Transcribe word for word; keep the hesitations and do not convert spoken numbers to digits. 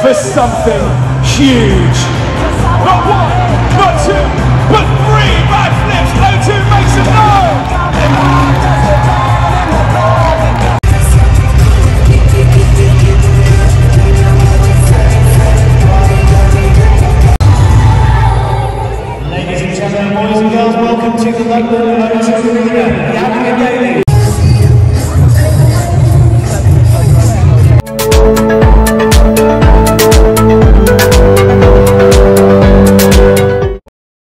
for something huge. Not one, not two, but three backflips. O two makes it known. Ladies and gentlemen, boys and girls, welcome to the London O two Arena.